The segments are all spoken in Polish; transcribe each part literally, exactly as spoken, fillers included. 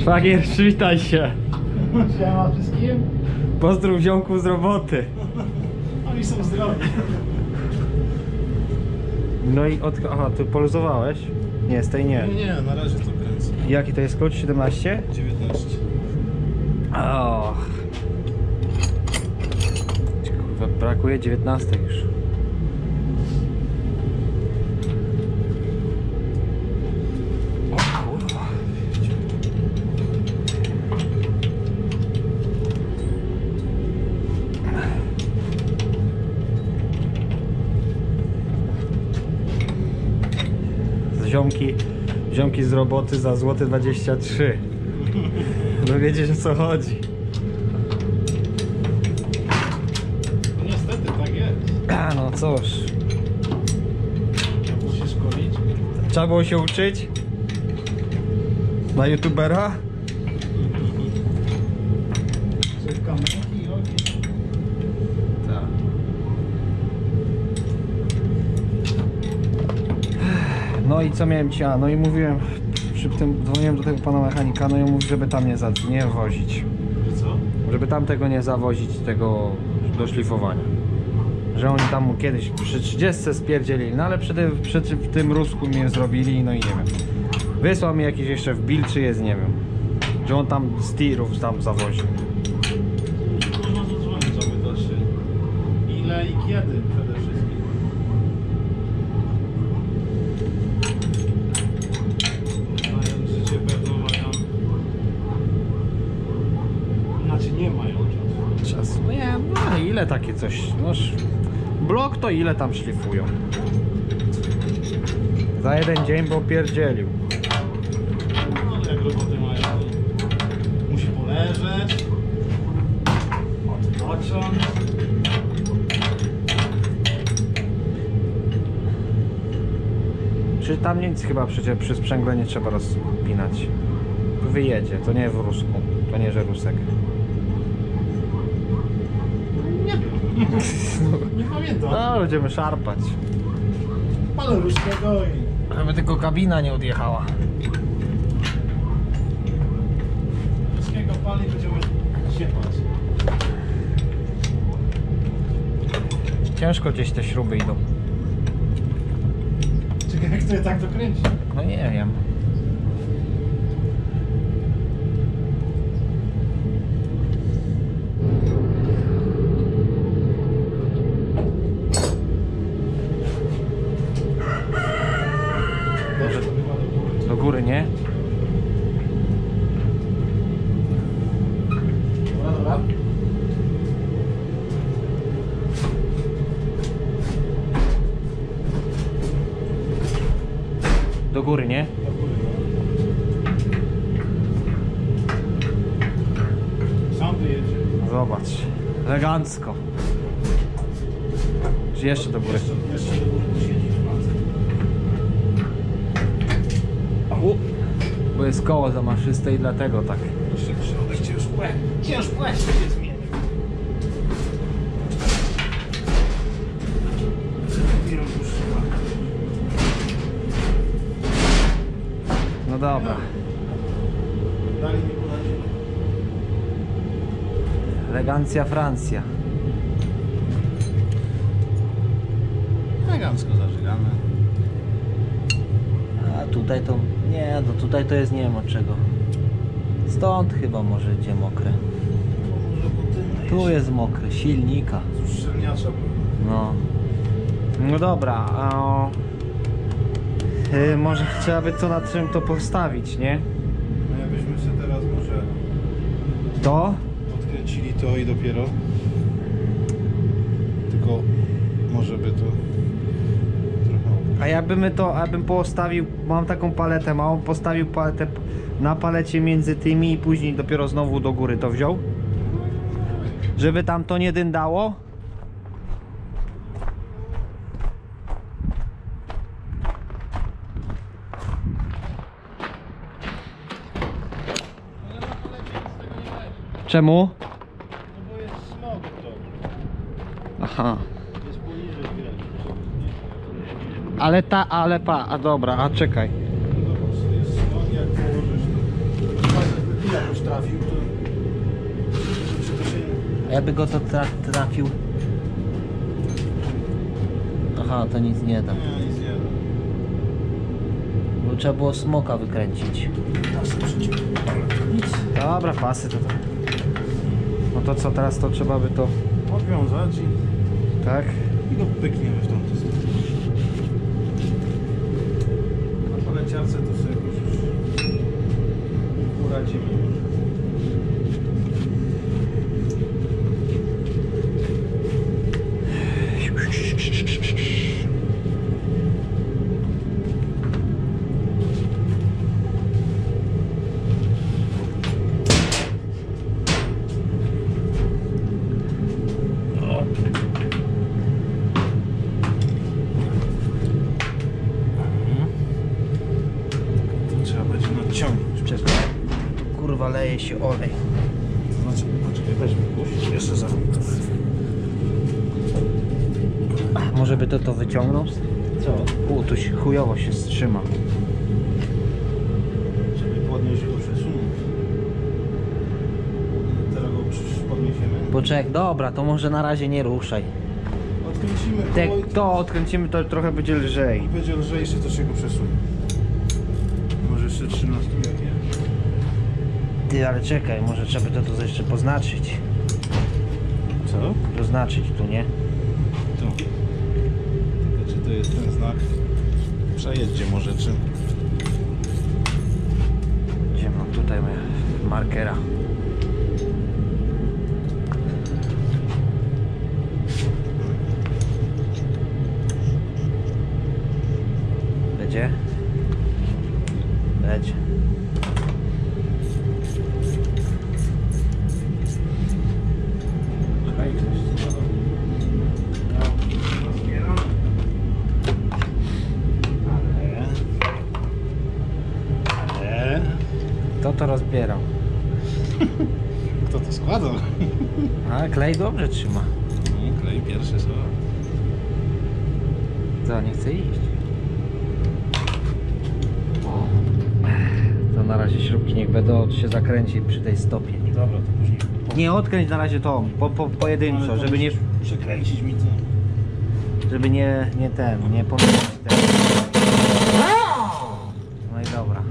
Szwagier, przywitaj się. Siema wszystkim. Pozdrów ziomku z roboty. Oni są zdrowi. No i od... Aha, ty poluzowałeś? Nie, z tej nie. Nie, nie, na razie to kręcę. Jaki to jest klucz? siedemnaście? dziewiętnaście. Och. Kurwa, brakuje dziewiętnaście już. Ziomki, ziomki z roboty za złoty dwadzieścia trzy. No wiecie, o co chodzi. No niestety tak jest. A no cóż. Trzeba było się szkolić. Trzeba było się uczyć? Na youtubera? No i co miałem ci, a no i mówiłem, przy tym dzwoniłem do tego pana mechanika, no i mówił, żeby tam nie, za, nie wozić. Co? Żeby tam tego nie zawozić, tego do szlifowania. Że oni tam mu kiedyś przy trzydziestce spierdzielili, no ale przy tym, przy tym rusku mnie zrobili, no i nie wiem. Wysłał mi jakiś jeszcze w Bil, czy jest, nie wiem. Że on tam z tirów tam zawoził. Można zadzwonić, zapytać się, ile i kiedy przede wszystkim. Ile takie coś, noż blok to ile tam szlifują? Za jeden dzień, bo pierdzielił. No ale jak roboty mają, musi poleżeć, odpocząć. Czy tam nic chyba przecież przy sprzęgle nie trzeba rozpinać? Wyjedzie, to nie w rusku, to nie że rusek. Nie pamiętam. No, będziemy szarpać. Palę rusznego i... Żeby tylko kabina nie odjechała. Ruszkiego pali, będziemy siepać. Ciężko gdzieś te śruby idą. Czekaj, jak to je tak dokręci? No nie wiem. Do góry, nie? Do góry, no. Sam wyjedzie. Zobacz. Elegancko. Czy jeszcze do góry? Jeszcze, jeszcze do góry posiedzi. Bo jest koło zamaszyste i dlatego tak. Jeszcze cięż płeć. Cięż płeć się zmieni. No dobra. Elegancja Francja. Elegancko zażygamy. A tutaj to... Nie, no tutaj to jest nie wiem od czego. Stąd chyba może idzie mokre. Tu jest mokre, silnika. No. No dobra. O... Yy, może trzeba by co na czym to postawić, nie? No jakbyśmy się teraz może... To? Podkręcili to i dopiero... Tylko... Może by to... Trochę... A ja bym to, abym postawił... Mam taką paletę małą, postawił paletę na palecie między tymi i później dopiero znowu do góry to wziął? Żeby tam to nie dyndało? Czemu? No bo jest smog to. Aha. Jest poniżej granicy. Ale ta, ale pa, a dobra, a czekaj. No dobra, jest smog, jak położysz to. trafił, to... A jakby go to tra trafił... Aha, to nic nie da. Nie, nic nie da. Bo trzeba było smoka wykręcić. Dobra, pasy to tam. No to co, teraz to trzeba by to... Odwiązać i... Tak? I go pykniemy w tamtą stronę. Na paleciarce to sobie jakoś już poradzimy. Waleje się olej. Znaczy, poczekaj, weźmy puść, jeszcze za. Może by to to wyciągnął? Co? U, tu się chujowo się strzyma. Żeby podnieść go przesunąć. Teraz go podniesiemy. Poczekaj, dobra, to może na razie nie ruszaj. Odkręcimy go. Te, to odkręcimy, to trochę będzie lżej. I będzie lżejszy, to się go przesunie. Może jeszcze trzynastki, jak nie. Ale czekaj, może trzeba by to tu jeszcze poznaczyć. Co? Poznaczyć tu, nie? Tu. Tylko czy to jest ten znak? Przejedźcie może czym? Gdzie mam tutaj markera? Będzie? Będzie. To rozbierał. Kto to składał? A klej dobrze trzyma. No, klej pierwszy słowo. Co, nie chce iść? To na razie śrubki niech będą się zakręcić przy tej stopie. Dobra, to później. Nie odkręć na razie tą, po, po, pojedynczo, no, żeby nie... Przekręcić mi to. Żeby nie, nie ten, nie pomylić ten. No i dobra.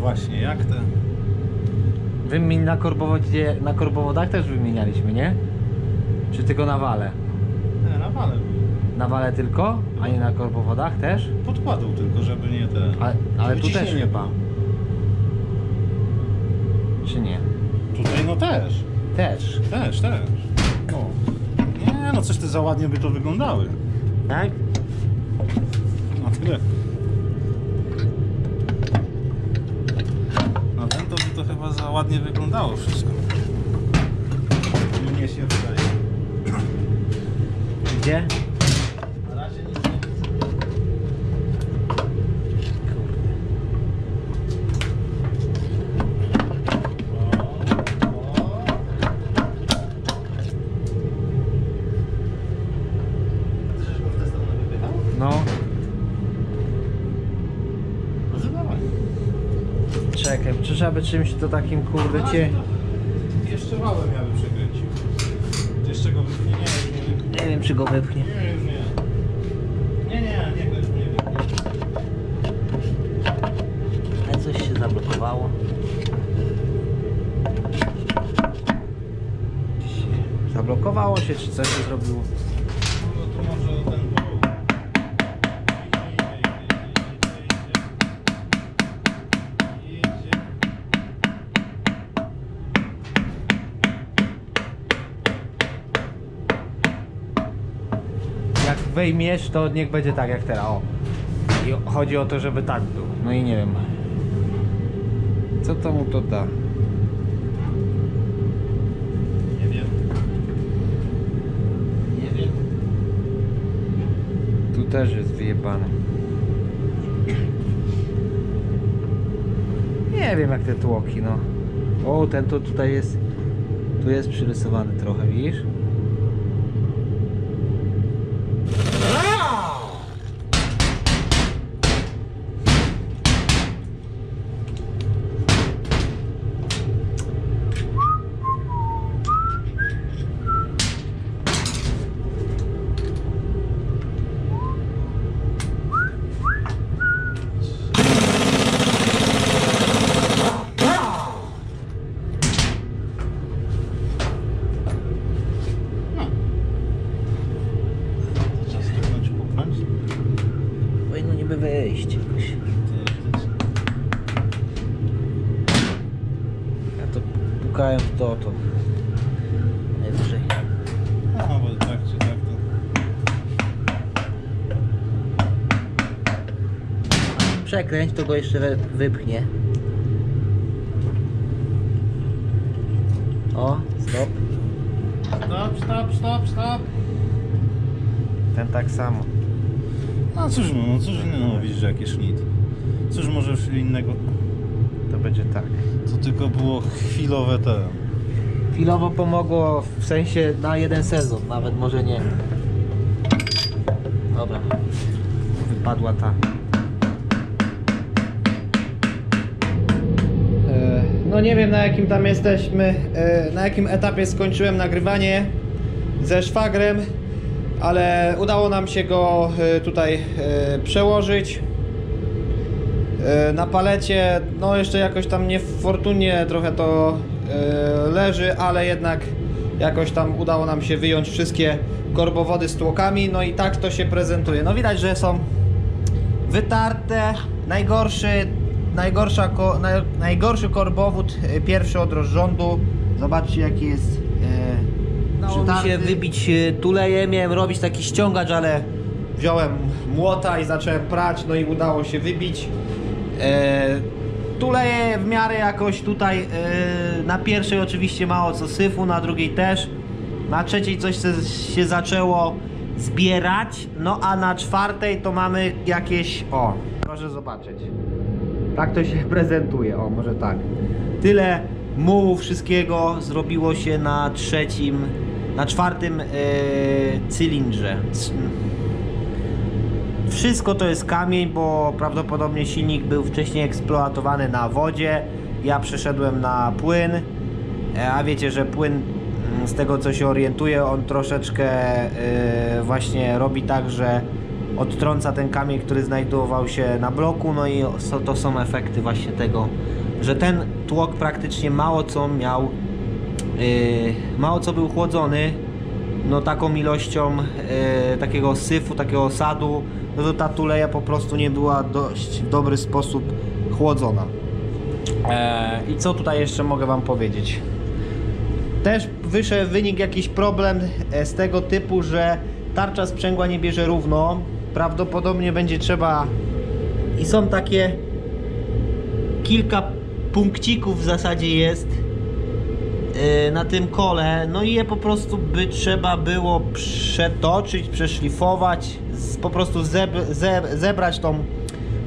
Właśnie, jak te? Wymień na korbowodzie, na korbowodach też wymienialiśmy, nie? Czy tylko na wale? Nie, na wale. Na wale tylko? A nie na korbowodach też? Podkładał tylko, żeby nie te... Ale, ale tu też chyba. Czy nie? Tutaj no też. Też? Też, też. No. Nie no, coś te za ładnie by to wyglądały. Tak? No tyle. To chyba za ładnie wyglądało wszystko. Mnie się wydaje. Gdzie? Na razie nic nie widzę. A ty żeś go w tę stronę wypychał? No. Czekaj, czy trzeba by czymś to takim kurde cię... Jeszcze wałem ja bym przekręcił. Jeszcze go wypchnie, nie wiem. Nie wiem czy go wypchnie. Nie wiem, nie. Nie, nie, nie go już nie wypchnie. Ale coś się zablokowało. Zablokowało się, czy coś się zrobiło? No to może ten... Wejmiesz, to niech będzie tak jak teraz, o. I chodzi o to, żeby tak było. No i nie wiem. Co to mu to da? Nie wiem. Nie wiem. Tu też jest wyjebane. Nie wiem jak te tłoki, no. O, ten to tutaj jest... Tu jest przyrysowany trochę, widzisz? powinno niby wyjść. Ja to pukałem w to, to najwyżej. No bo tak czy tak to... Przekręć, to go jeszcze wypchnie. O, stop. Stop, stop, stop, stop. Ten tak samo. No cóż, no cóż innego widzisz, jakieś nic. Cóż możesz innego? To będzie tak. To tylko było chwilowe to. Chwilowo pomogło, w sensie na jeden sezon, nawet może nie. Dobra. Wypadła ta. No nie wiem, na jakim tam jesteśmy, na jakim etapie skończyłem nagrywanie ze szwagrem, ale udało nam się go tutaj przełożyć na palecie. No jeszcze jakoś tam niefortunnie trochę to leży, ale jednak jakoś tam udało nam się wyjąć wszystkie korbowody z tłokami. No i tak to się prezentuje. No widać, że są wytarte. Najgorszy Najgorsza, naj, najgorszy korbowód, pierwszy od rozrządu. Zobaczcie, jaki jest e, no, udało mi się wybić tuleje, miałem robić taki ściągacz, ale wziąłem młota i zacząłem prać, no i udało się wybić e, tuleje w miarę jakoś tutaj. E, na pierwszej oczywiście mało co syfu, na drugiej też, na trzeciej coś se, się zaczęło zbierać, no a na czwartej to mamy jakieś, o, proszę zobaczyć. Tak to się prezentuje, o może tak. Tyle mułu wszystkiego zrobiło się na trzecim, na czwartym yy, cylindrze. Wszystko to jest kamień, bo prawdopodobnie silnik był wcześniej eksploatowany na wodzie. Ja przeszedłem na płyn, a wiecie, że płyn, z tego co się orientuję, on troszeczkę yy, właśnie robi tak, że odtrąca ten kamień, który znajdował się na bloku, no i to są efekty właśnie tego, że ten tłok praktycznie mało co miał, yy, mało co był chłodzony, no taką ilością yy, takiego syfu, takiego osadu, no to ta tuleja po prostu nie była dość w dobry sposób chłodzona. Eee, I co tutaj jeszcze mogę wam powiedzieć? Też wyszedł wynik, jakiś problem z tego typu, że tarcza sprzęgła nie bierze równo. Prawdopodobnie będzie trzeba, i są takie kilka punkcików w zasadzie jest yy, na tym kole, no i je po prostu by trzeba było przetoczyć, przeszlifować, z, po prostu zeb, ze, zebrać tą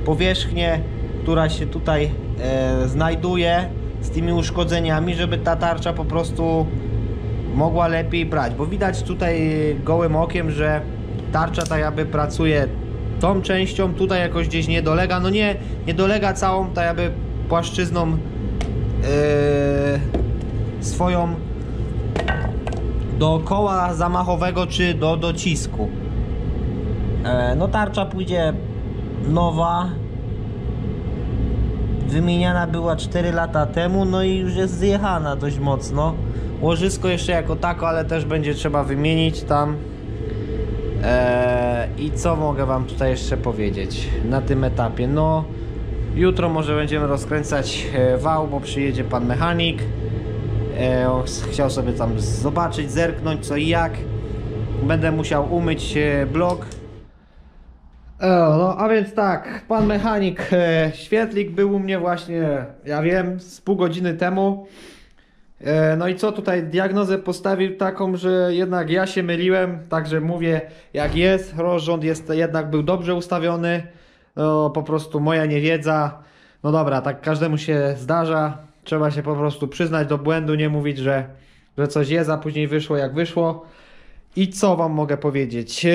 powierzchnię, która się tutaj yy, znajduje z tymi uszkodzeniami, żeby ta tarcza po prostu mogła lepiej brać, bo widać tutaj gołym okiem, że tarcza ta jakby pracuje tą częścią, tutaj jakoś gdzieś nie dolega, no nie, nie dolega całą ta jakby płaszczyzną yy, swoją do koła zamachowego czy do docisku. Yy, no tarcza pójdzie nowa, wymieniana była cztery lata temu, no i już jest zjechana dość mocno. Łożysko jeszcze jako tako, ale też będzie trzeba wymienić tam. I co mogę wam tutaj jeszcze powiedzieć na tym etapie? No jutro może będziemy rozkręcać wał, bo przyjedzie pan mechanik. Chciał sobie tam zobaczyć, zerknąć co i jak. Będę musiał umyć blok. No a więc tak, pan mechanik Świetlik był u mnie właśnie, ja wiem, z pół godziny temu. No i co tutaj, diagnozę postawił taką, że jednak ja się myliłem, także mówię jak jest, rozrząd jest, jednak był dobrze ustawiony, no, po prostu moja niewiedza, no dobra, tak każdemu się zdarza, trzeba się po prostu przyznać do błędu, nie mówić, że, że coś jest, a później wyszło jak wyszło. I co wam mogę powiedzieć,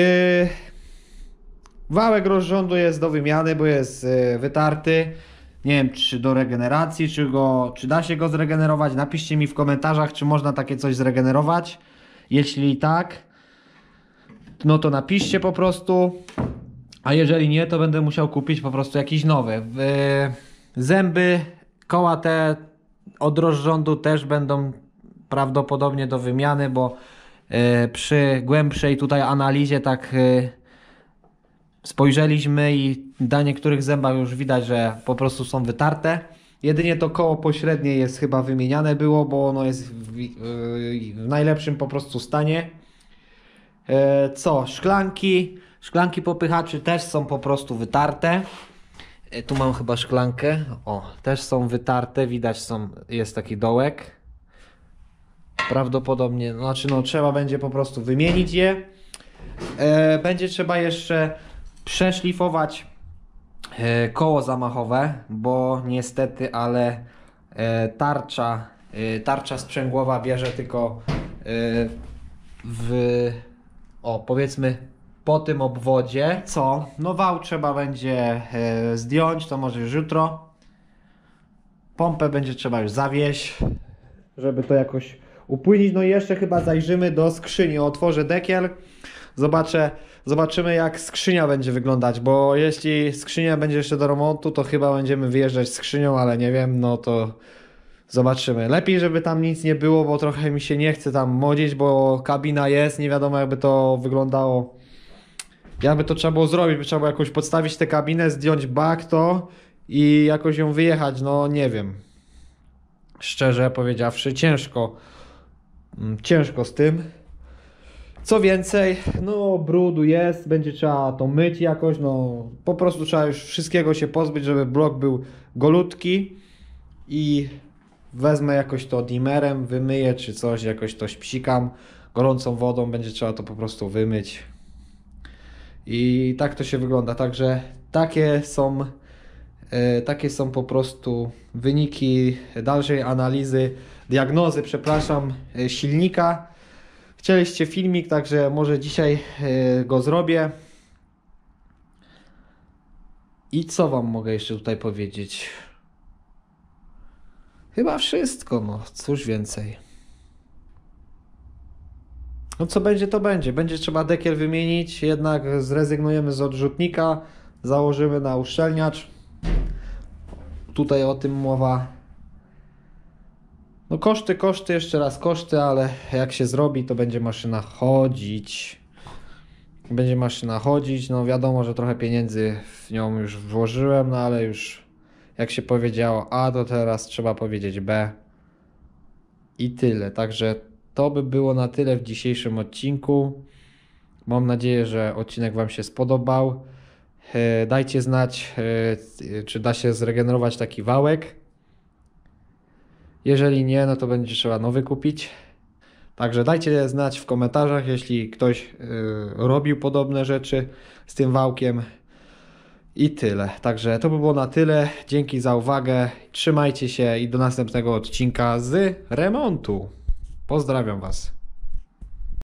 wałek rozrządu jest do wymiany, bo jest wytarty. Nie wiem, czy do regeneracji, czy, go, czy da się go zregenerować. Napiszcie mi w komentarzach, czy można takie coś zregenerować. Jeśli tak, no to napiszcie po prostu. A jeżeli nie, to będę musiał kupić po prostu jakiś nowy. Zęby, koła te od rozrządu też będą prawdopodobnie do wymiany, bo przy głębszej tutaj analizie tak spojrzeliśmy i na niektórych zębach już widać, że po prostu są wytarte. Jedynie to koło pośrednie jest chyba wymieniane było, bo ono jest w, w najlepszym po prostu stanie. Co? Szklanki. Szklanki popychaczy też są po prostu wytarte. Tu mam chyba szklankę. O, też są wytarte. Widać, są, jest taki dołek. Prawdopodobnie, znaczy no trzeba będzie po prostu wymienić je. Będzie trzeba jeszcze przeszlifować koło zamachowe, bo niestety, ale tarcza, tarcza sprzęgłowa bierze tylko w, o powiedzmy, po tym obwodzie, co? No wał trzeba będzie zdjąć, to może już jutro. Pompę będzie trzeba już zawieźć, żeby to jakoś upłynić. No i jeszcze chyba zajrzymy do skrzyni, otworzę dekiel. Zobaczę, zobaczymy jak skrzynia będzie wyglądać, bo jeśli skrzynia będzie jeszcze do remontu, to chyba będziemy wyjeżdżać z skrzynią, ale nie wiem, no to zobaczymy. Lepiej, żeby tam nic nie było, bo trochę mi się nie chce tam modzić, bo kabina jest, nie wiadomo jakby to wyglądało. Jakby to trzeba było zrobić, by trzeba było jakoś podstawić tę kabinę, zdjąć bak to i jakoś ją wyjechać, no nie wiem. Szczerze powiedziawszy, ciężko. Ciężko z tym. Co więcej, no brudu jest, będzie trzeba to myć jakoś, no po prostu trzeba już wszystkiego się pozbyć, żeby blok był golutki i wezmę jakoś to dimerem, wymyję czy coś, jakoś to psikam gorącą wodą, będzie trzeba to po prostu wymyć i tak to się wygląda, także takie są, yy, takie są po prostu wyniki dalszej analizy, diagnozy, przepraszam, yy, silnika. Chcieliście filmik, także może dzisiaj go zrobię. I co wam mogę jeszcze tutaj powiedzieć? Chyba wszystko, no cóż więcej. No co będzie, to będzie. Będzie trzeba dekiel wymienić, jednak zrezygnujemy z odrzutnika, założymy na uszczelniacz. Tutaj o tym mowa. No koszty, koszty, jeszcze raz koszty, ale jak się zrobi, to będzie maszyna chodzić. Będzie maszyna chodzić, no wiadomo, że trochę pieniędzy w nią już włożyłem, no ale już jak się powiedziało A, to teraz trzeba powiedzieć B. I tyle, także to by było na tyle w dzisiejszym odcinku. Mam nadzieję, że odcinek wam się spodobał. Dajcie znać, czy da się zregenerować taki wałek. Jeżeli nie, no to będzie trzeba nowy kupić. Także dajcie znać w komentarzach, jeśli ktoś yy, robił podobne rzeczy z tym wałkiem. I tyle. Także to by było na tyle. Dzięki za uwagę. Trzymajcie się i do następnego odcinka z remontu. Pozdrawiam was.